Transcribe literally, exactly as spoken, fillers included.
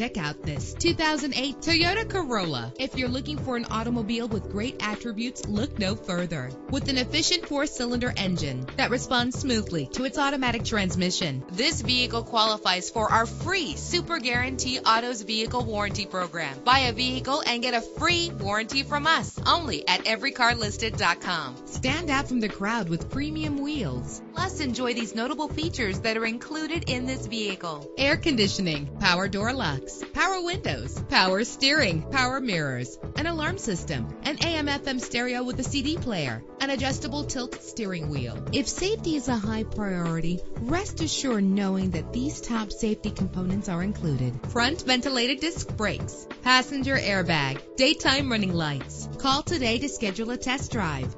check out this two thousand eight Toyota Corolla. If you're looking for an automobile with great attributes, look no further. With an efficient four-cylinder engine that responds smoothly to its automatic transmission, this vehicle qualifies for our free Super Guarantee Autos Vehicle Warranty Program. Buy a vehicle and get a free warranty from us, only at every car listed dot com. Stand out from the crowd with premium wheels. Plus, enjoy these notable features that are included in this vehicle: air conditioning, power door locks, power windows, power steering, power mirrors, an alarm system, an A M F M stereo with a C D player, an adjustable tilt steering wheel. If safety is a high priority, rest assured knowing that these top safety components are included: front ventilated disc brakes, passenger airbag, daytime running lights. Call today to schedule a test drive.